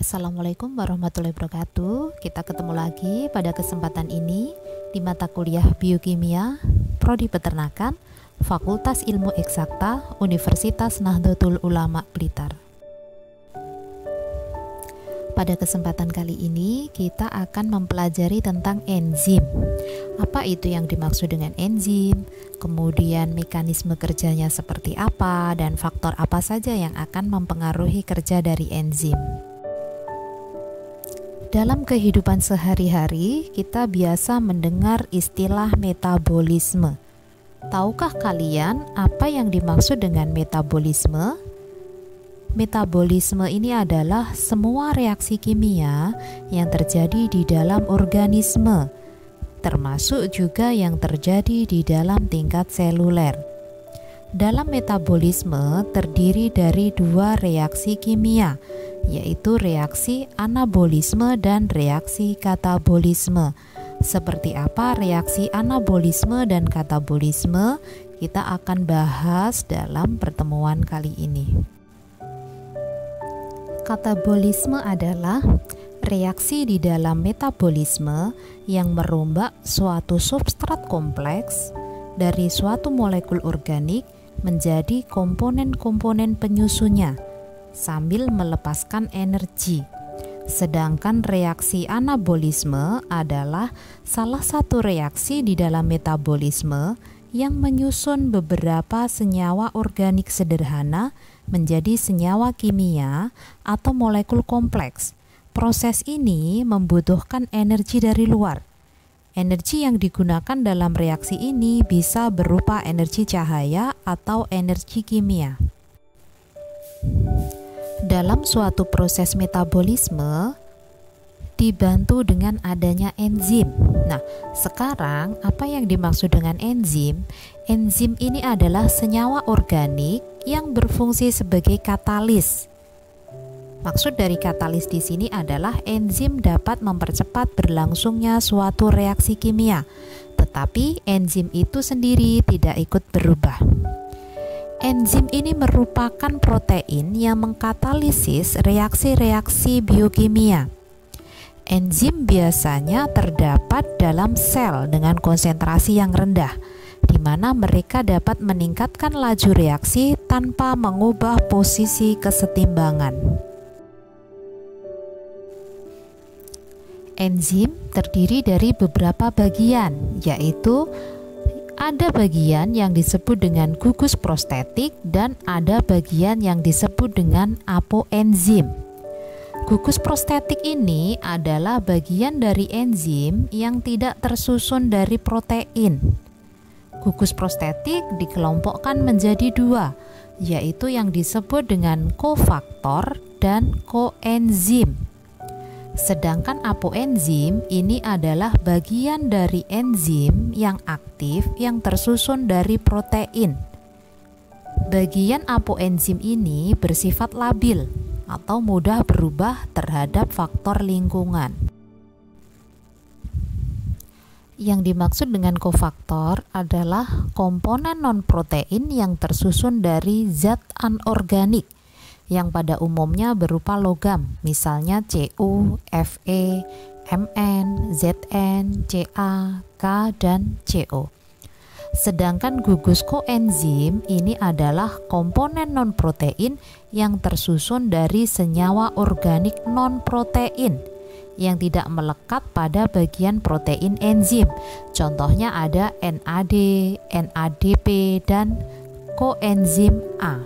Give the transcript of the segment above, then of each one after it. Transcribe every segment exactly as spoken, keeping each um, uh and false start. Assalamualaikum warahmatullahi wabarakatuh. Kita ketemu lagi pada kesempatan ini di mata kuliah Biokimia, Prodi Peternakan, Fakultas Ilmu Eksakta, Universitas Nahdlatul Ulama Blitar. Pada kesempatan kali ini kita akan mempelajari tentang enzim. Apa itu yang dimaksud dengan enzim? Kemudian mekanisme kerjanya seperti apa dan faktor apa saja yang akan mempengaruhi kerja dari enzim? Dalam kehidupan sehari-hari, kita biasa mendengar istilah metabolisme. Tahukah kalian apa yang dimaksud dengan metabolisme? Metabolisme ini adalah semua reaksi kimia yang terjadi di dalam organisme, termasuk juga yang terjadi di dalam tingkat seluler. Dalam metabolisme terdiri dari dua reaksi kimia, yaitu reaksi anabolisme dan reaksi katabolisme. Seperti apa reaksi anabolisme dan katabolisme, kita akan bahas dalam pertemuan kali ini. Katabolisme adalah reaksi di dalam metabolisme yang merombak suatu substrat kompleks dari suatu molekul organik menjadi komponen-komponen penyusunnya, sambil melepaskan energi. Sedangkan reaksi anabolisme adalah salah satu reaksi di dalam metabolisme yang menyusun beberapa senyawa organik sederhana menjadi senyawa kimia atau molekul kompleks. Proses ini membutuhkan energi dari luar. Energi yang digunakan dalam reaksi ini bisa berupa energi cahaya atau energi kimia. Dalam suatu proses metabolisme dibantu dengan adanya enzim. Nah, sekarang apa yang dimaksud dengan enzim? Enzim ini adalah senyawa organik yang berfungsi sebagai katalis. Maksud dari katalis di sini adalah enzim dapat mempercepat berlangsungnya suatu reaksi kimia, tetapi enzim itu sendiri tidak ikut berubah. Enzim ini merupakan protein yang mengkatalisis reaksi-reaksi biokimia. Enzim biasanya terdapat dalam sel dengan konsentrasi yang rendah, di mana mereka dapat meningkatkan laju reaksi tanpa mengubah posisi kesetimbangan. Enzim terdiri dari beberapa bagian, yaitu ada bagian yang disebut dengan gugus prostetik dan ada bagian yang disebut dengan apoenzim. Gugus prostetik ini adalah bagian dari enzim yang tidak tersusun dari protein. Gugus prostetik dikelompokkan menjadi dua, yaitu yang disebut dengan kofaktor dan koenzim. Sedangkan apoenzim ini adalah bagian dari enzim yang aktif yang tersusun dari protein. Bagian apoenzim ini bersifat labil atau mudah berubah terhadap faktor lingkungan. Yang dimaksud dengan kofaktor adalah komponen non-protein yang tersusun dari zat anorganik, yang pada umumnya berupa logam, misalnya Cu, Fe, Mn, Zn, Ca, K, dan Co. Sedangkan gugus koenzim ini adalah komponen non-protein yang tersusun dari senyawa organik non-protein yang tidak melekat pada bagian protein enzim. Contohnya ada N A D, N A D P, dan koenzim A.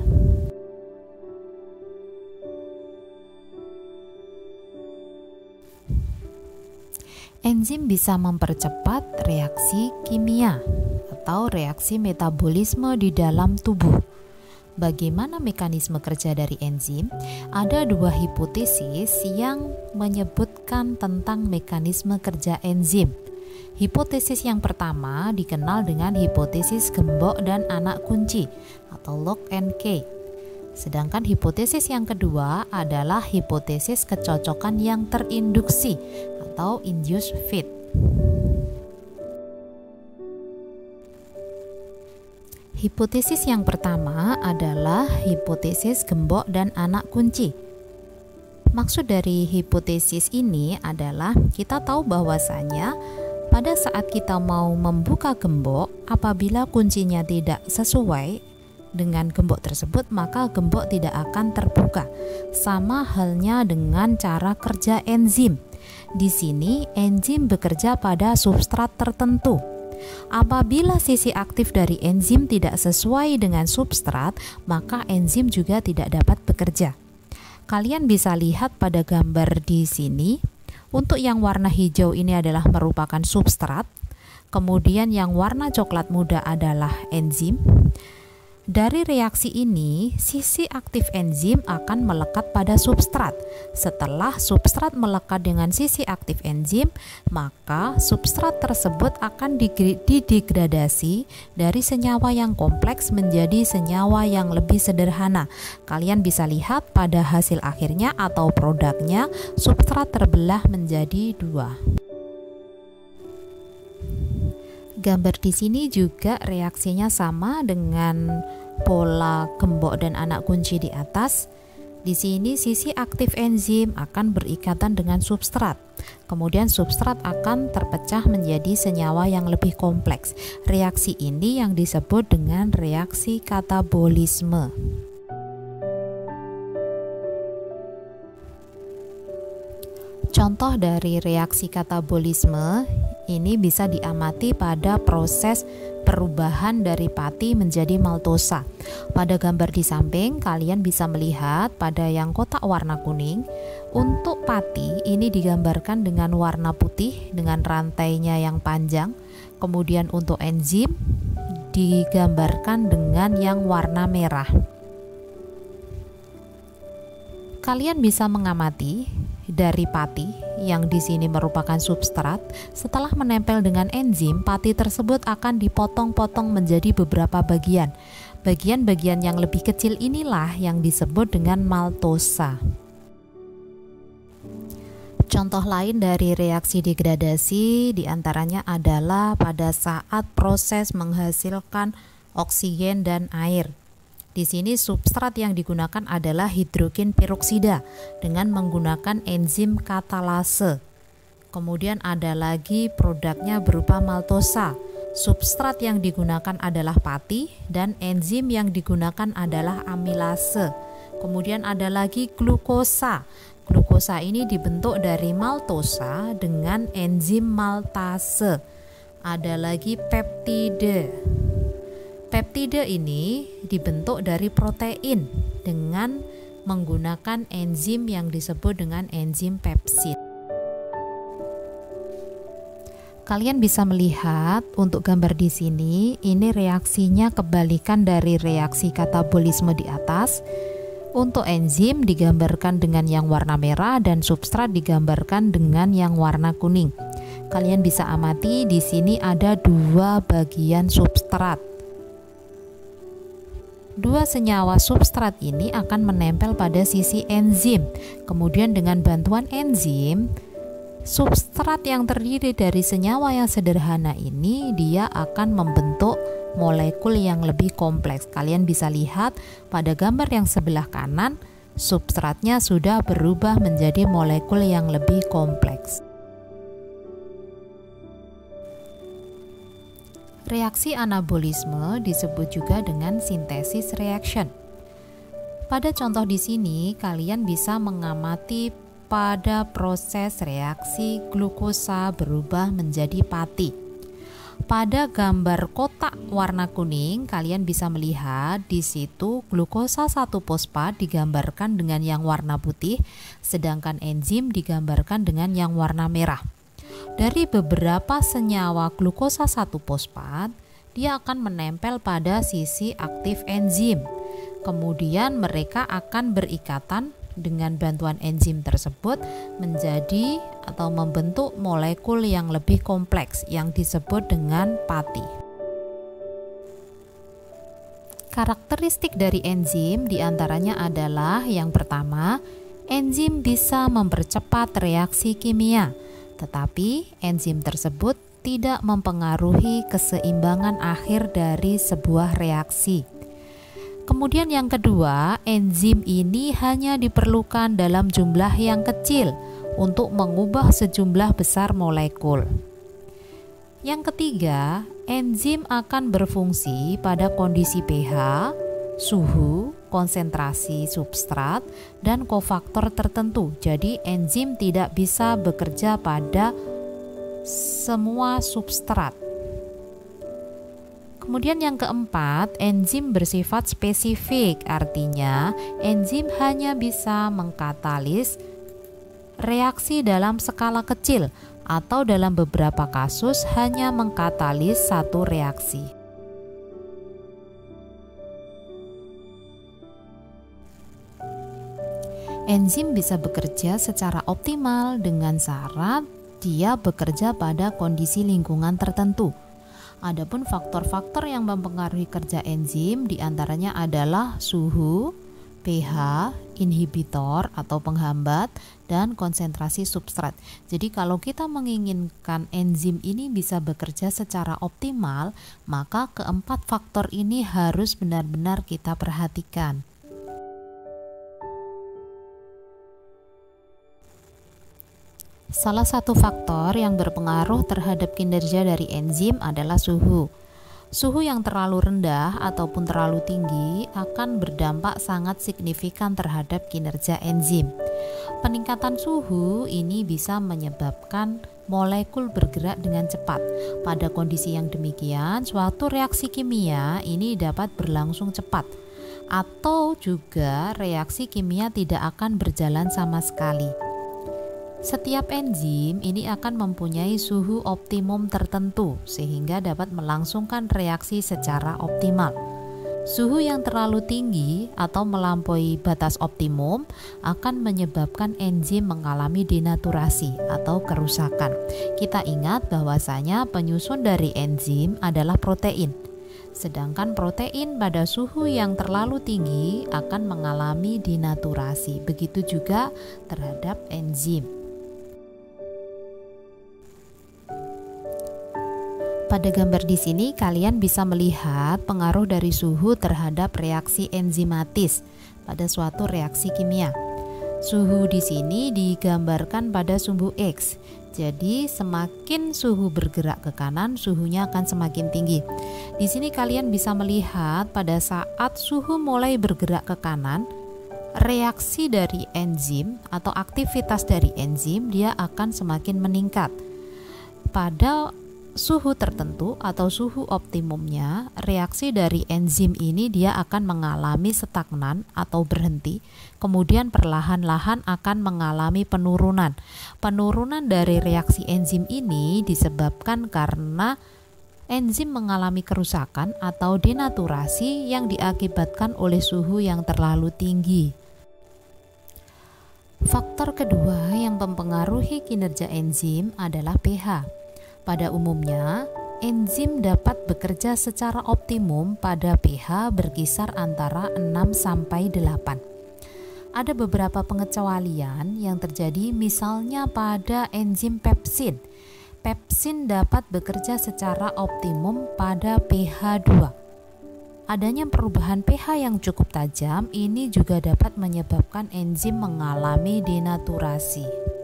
Enzim bisa mempercepat reaksi kimia atau reaksi metabolisme di dalam tubuh. Bagaimana mekanisme kerja dari enzim? Ada dua hipotesis yang menyebutkan tentang mekanisme kerja enzim. Hipotesis yang pertama dikenal dengan hipotesis gembok dan anak kunci atau lock and key. Sedangkan hipotesis yang kedua adalah hipotesis kecocokan yang terinduksi atau induced fit. Hipotesis yang pertama adalah hipotesis gembok dan anak kunci. Maksud dari hipotesis ini adalah kita tahu bahwasanya pada saat kita mau membuka gembok, apabila kuncinya tidak sesuai dengan gembok tersebut, maka gembok tidak akan terbuka. Sama halnya dengan cara kerja enzim. Di sini enzim bekerja pada substrat tertentu. Apabila sisi aktif dari enzim tidak sesuai dengan substrat, maka enzim juga tidak dapat bekerja. Kalian bisa lihat pada gambar di sini. Untuk yang warna hijau ini adalah merupakan substrat. Kemudian yang warna coklat muda adalah enzim. Dari reaksi ini, sisi aktif enzim akan melekat pada substrat. Setelah substrat melekat dengan sisi aktif enzim, maka substrat tersebut akan didegradasi dari senyawa yang kompleks menjadi senyawa yang lebih sederhana. Kalian bisa lihat pada hasil akhirnya atau produknya, substrat terbelah menjadi dua. Gambar di sini juga reaksinya sama dengan pola gembok dan anak kunci di atas. Di sini sisi aktif enzim akan berikatan dengan substrat. Kemudian substrat akan terpecah menjadi senyawa yang lebih kompleks. Reaksi ini yang disebut dengan reaksi katabolisme. Contoh dari reaksi katabolisme ini bisa diamati pada proses perubahan dari pati menjadi maltosa. Pada gambar di samping, kalian bisa melihat pada yang kotak warna kuning. Untuk pati ini digambarkan dengan warna putih dengan rantainya yang panjang. Kemudian untuk enzim digambarkan dengan yang warna merah. Kalian bisa mengamati dari pati yang di sini merupakan substrat, setelah menempel dengan enzim, pati tersebut akan dipotong-potong menjadi beberapa bagian. Bagian-bagian yang lebih kecil inilah yang disebut dengan maltosa. Contoh lain dari reaksi degradasi diantaranya adalah pada saat proses menghasilkan oksigen dan air. Di sini substrat yang digunakan adalah hidrogen peroksida dengan menggunakan enzim katalase. Kemudian ada lagi produknya berupa maltosa. Substrat yang digunakan adalah pati dan enzim yang digunakan adalah amilase. Kemudian ada lagi glukosa. Glukosa ini dibentuk dari maltosa dengan enzim maltase. Ada lagi peptide. Peptida ini dibentuk dari protein dengan menggunakan enzim yang disebut dengan enzim pepsin. Kalian bisa melihat untuk gambar di sini, ini reaksinya kebalikan dari reaksi katabolisme di atas. Untuk enzim digambarkan dengan yang warna merah dan substrat digambarkan dengan yang warna kuning. Kalian bisa amati di sini ada dua bagian substrat. Dua senyawa substrat ini akan menempel pada sisi enzim. Kemudian dengan bantuan enzim, substrat yang terdiri dari senyawa yang sederhana ini dia akan membentuk molekul yang lebih kompleks. Kalian bisa lihat pada gambar yang sebelah kanan, substratnya sudah berubah menjadi molekul yang lebih kompleks. Reaksi anabolisme disebut juga dengan sintesis reaction. Pada contoh di sini, kalian bisa mengamati pada proses reaksi glukosa berubah menjadi pati. Pada gambar kotak warna kuning, kalian bisa melihat di situ glukosa satu fosfat digambarkan dengan yang warna putih, sedangkan enzim digambarkan dengan yang warna merah. Dari beberapa senyawa glukosa satu fosfat, dia akan menempel pada sisi aktif enzim. Kemudian mereka akan berikatan dengan bantuan enzim tersebut menjadi atau membentuk molekul yang lebih kompleks yang disebut dengan pati. Karakteristik dari enzim diantaranya adalah yang pertama, enzim bisa mempercepat reaksi kimia. Tetapi enzim tersebut tidak mempengaruhi keseimbangan akhir dari sebuah reaksi. Kemudian yang kedua, enzim ini hanya diperlukan dalam jumlah yang kecil untuk mengubah sejumlah besar molekul. Yang ketiga, enzim akan berfungsi pada kondisi pH, suhu, konsentrasi substrat, dan kofaktor tertentu. Jadi enzim tidak bisa bekerja pada semua substrat. Kemudian yang keempat, enzim bersifat spesifik, artinya enzim hanya bisa mengkatalis reaksi dalam skala kecil atau dalam beberapa kasus hanya mengkatalis satu reaksi. Enzim bisa bekerja secara optimal dengan syarat dia bekerja pada kondisi lingkungan tertentu. Adapun faktor-faktor yang mempengaruhi kerja enzim diantaranya adalah suhu, pH, inhibitor atau penghambat, dan konsentrasi substrat. Jadi kalau kita menginginkan enzim ini bisa bekerja secara optimal, maka keempat faktor ini harus benar-benar kita perhatikan. Salah satu faktor yang berpengaruh terhadap kinerja dari enzim adalah suhu. Suhu yang terlalu rendah ataupun terlalu tinggi akan berdampak sangat signifikan terhadap kinerja enzim. Peningkatan suhu ini bisa menyebabkan molekul bergerak dengan cepat. Pada kondisi yang demikian, suatu reaksi kimia ini dapat berlangsung cepat, atau juga reaksi kimia tidak akan berjalan sama sekali. Setiap enzim ini akan mempunyai suhu optimum tertentu sehingga dapat melangsungkan reaksi secara optimal. Suhu yang terlalu tinggi atau melampaui batas optimum akan menyebabkan enzim mengalami denaturasi atau kerusakan. Kita ingat bahwasanya penyusun dari enzim adalah protein. Sedangkan protein pada suhu yang terlalu tinggi akan mengalami denaturasi. Begitu juga terhadap enzim. Pada gambar di sini kalian bisa melihat pengaruh dari suhu terhadap reaksi enzimatis pada suatu reaksi kimia. Suhu di sini digambarkan pada sumbu X. Jadi semakin suhu bergerak ke kanan, suhunya akan semakin tinggi. Di sini kalian bisa melihat pada saat suhu mulai bergerak ke kanan, reaksi dari enzim atau aktivitas dari enzim dia akan semakin meningkat. Pada suhu tertentu atau suhu optimumnya, reaksi dari enzim ini dia akan mengalami stagnan atau berhenti, kemudian perlahan-lahan akan mengalami penurunan. Penurunan dari reaksi enzim ini disebabkan karena enzim mengalami kerusakan atau denaturasi yang diakibatkan oleh suhu yang terlalu tinggi. Faktor kedua yang mempengaruhi kinerja enzim adalah pH. Pada umumnya, enzim dapat bekerja secara optimum pada pH berkisar antara enam sampai delapan. Ada beberapa pengecualian yang terjadi, misalnya pada enzim pepsin. Pepsin dapat bekerja secara optimum pada pH dua. Adanya perubahan pH yang cukup tajam ini juga dapat menyebabkan enzim mengalami denaturasi.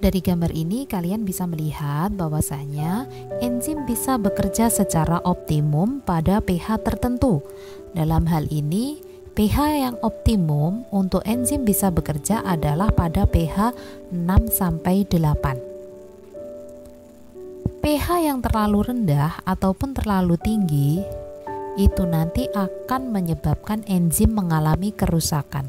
Dari gambar ini kalian bisa melihat bahwasanya enzim bisa bekerja secara optimum pada pH tertentu. Dalam hal ini, pH yang optimum untuk enzim bisa bekerja adalah pada pH enam sampai delapan. pH yang terlalu rendah ataupun terlalu tinggi itu nanti akan menyebabkan enzim mengalami kerusakan.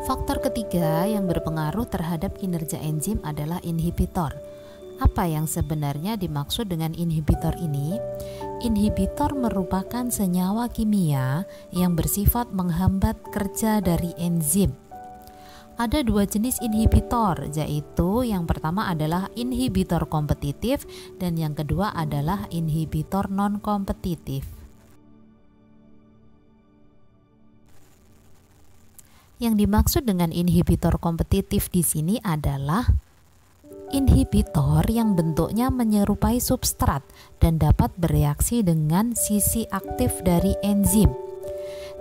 Faktor ketiga yang berpengaruh terhadap kinerja enzim adalah inhibitor. Apa yang sebenarnya dimaksud dengan inhibitor ini? Inhibitor merupakan senyawa kimia yang bersifat menghambat kerja dari enzim. Ada dua jenis inhibitor, yaitu yang pertama adalah inhibitor kompetitif dan yang kedua adalah inhibitor non-kompetitif. Yang dimaksud dengan inhibitor kompetitif di sini adalah inhibitor yang bentuknya menyerupai substrat dan dapat bereaksi dengan sisi aktif dari enzim.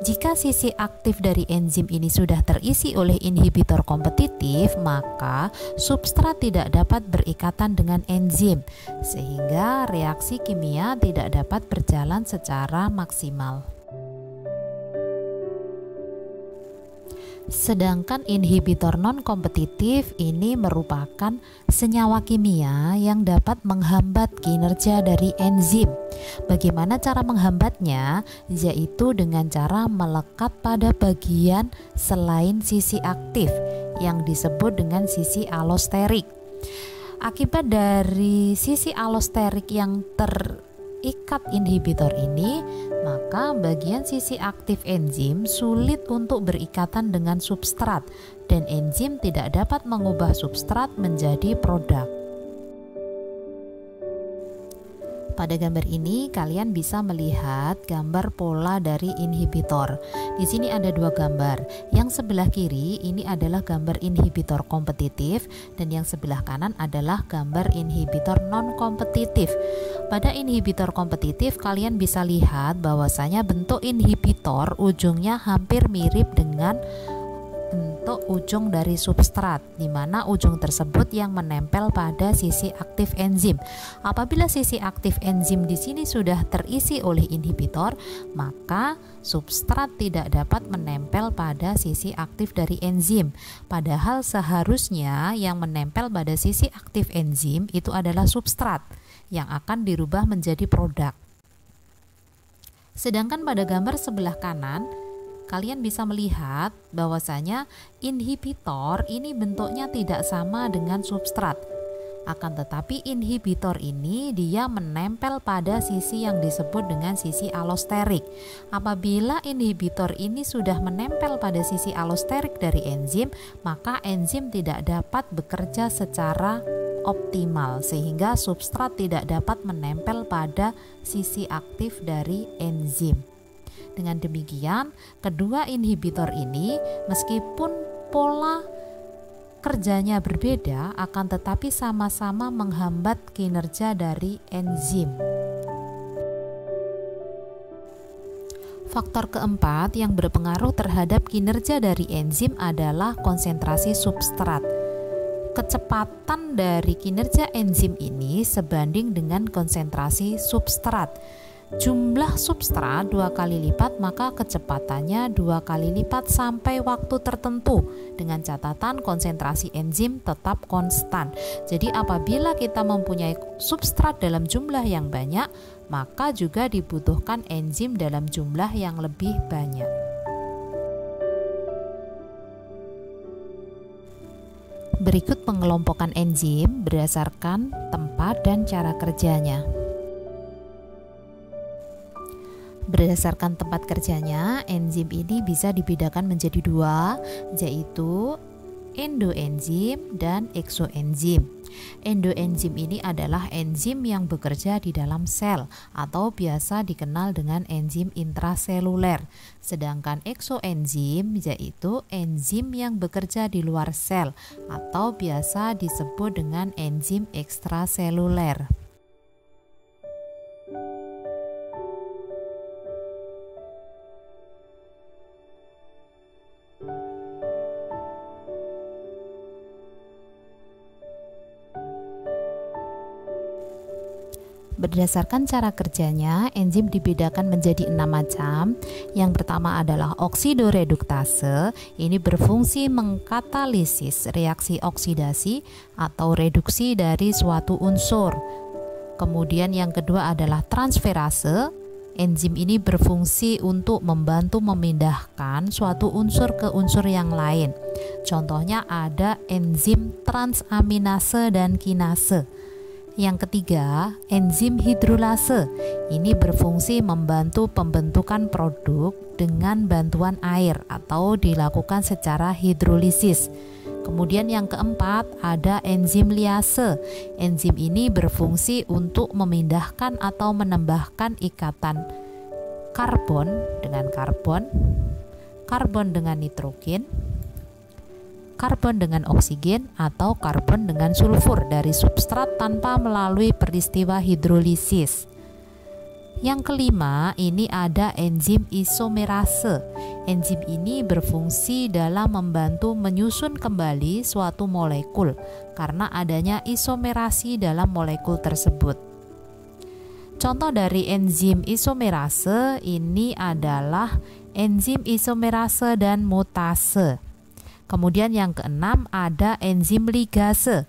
Jika sisi aktif dari enzim ini sudah terisi oleh inhibitor kompetitif, maka substrat tidak dapat berikatan dengan enzim, sehingga reaksi kimia tidak dapat berjalan secara maksimal. Sedangkan inhibitor non-kompetitif ini merupakan senyawa kimia yang dapat menghambat kinerja dari enzim. Bagaimana cara menghambatnya? Yaitu dengan cara melekat pada bagian selain sisi aktif yang disebut dengan sisi alosterik. Akibat dari sisi alosterik yang ter ikat inhibitor ini, maka bagian sisi aktif enzim sulit untuk berikatan dengan substrat dan enzim tidak dapat mengubah substrat menjadi produk. Pada gambar ini kalian bisa melihat gambar pola dari inhibitor. Di sini ada dua gambar. Yang sebelah kiri ini adalah gambar inhibitor kompetitif dan yang sebelah kanan adalah gambar inhibitor non-kompetitif. Pada inhibitor kompetitif kalian bisa lihat bahwasanya bentuk inhibitor ujungnya hampir mirip dengan bentuk ujung dari substrat, di mana ujung tersebut yang menempel pada sisi aktif enzim. Apabila sisi aktif enzim di sini sudah terisi oleh inhibitor, maka substrat tidak dapat menempel pada sisi aktif dari enzim. Padahal seharusnya yang menempel pada sisi aktif enzim itu adalah substrat yang akan dirubah menjadi produk. Sedangkan pada gambar sebelah kanan, kalian bisa melihat bahwasanya inhibitor ini bentuknya tidak sama dengan substrat. Akan tetapi inhibitor ini dia menempel pada sisi yang disebut dengan sisi alosterik. Apabila inhibitor ini sudah menempel pada sisi alosterik dari enzim, maka enzim tidak dapat bekerja secara optimal sehingga substrat tidak dapat menempel pada sisi aktif dari enzim. Dengan demikian, kedua inhibitor ini meskipun pola kerjanya berbeda, akan tetapi sama-sama menghambat kinerja dari enzim. Faktor keempat yang berpengaruh terhadap kinerja dari enzim adalah konsentrasi substrat. Kecepatan dari kinerja enzim ini sebanding dengan konsentrasi substrat. Jumlah substrat dua kali lipat, maka kecepatannya dua kali lipat sampai waktu tertentu, dengan catatan konsentrasi enzim tetap konstan. Jadi apabila kita mempunyai substrat dalam jumlah yang banyak, maka juga dibutuhkan enzim dalam jumlah yang lebih banyak. Berikut pengelompokan enzim berdasarkan tempat dan cara kerjanya. Berdasarkan tempat kerjanya, enzim ini bisa dibedakan menjadi dua, yaitu endoenzim dan eksoenzim. Endoenzim ini adalah enzim yang bekerja di dalam sel atau biasa dikenal dengan enzim intraseluler. Sedangkan eksoenzim yaitu enzim yang bekerja di luar sel atau biasa disebut dengan enzim ekstraseluler. Berdasarkan cara kerjanya, enzim dibedakan menjadi enam macam. Yang pertama adalah oksidoreduktase. Ini berfungsi mengkatalisis reaksi oksidasi atau reduksi dari suatu unsur. Kemudian yang kedua adalah transferase. Enzim ini berfungsi untuk membantu memindahkan suatu unsur ke unsur yang lain. Contohnya ada enzim transaminase dan kinase. Yang ketiga, enzim hidrolase. Ini berfungsi membantu pembentukan produk dengan bantuan air atau dilakukan secara hidrolisis. Kemudian yang keempat, ada enzim liase. Enzim ini berfungsi untuk memindahkan atau menambahkan ikatan karbon dengan karbon. karbon dengan nitrogen, karbon dengan oksigen, atau karbon dengan sulfur dari substrat tanpa melalui peristiwa hidrolisis. Yang kelima, ini ada enzim isomerase. Enzim ini berfungsi dalam membantu menyusun kembali suatu molekul karena adanya isomerasi dalam molekul tersebut. Contoh dari enzim isomerase ini adalah enzim isomerase dan mutase. Kemudian yang keenam ada enzim ligase.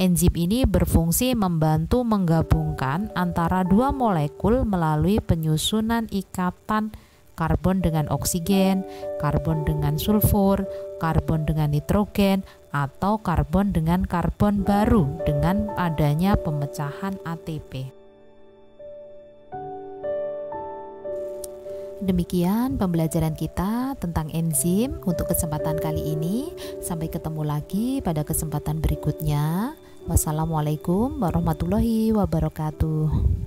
Enzim ini berfungsi membantu menggabungkan antara dua molekul melalui penyusunan ikatan karbon dengan oksigen, karbon dengan sulfur, karbon dengan nitrogen, atau karbon dengan karbon baru dengan adanya pemecahan A T P. Demikian pembelajaran kita tentang enzim untuk kesempatan kali ini. Sampai ketemu lagi pada kesempatan berikutnya. Wassalamualaikum warahmatullahi wabarakatuh.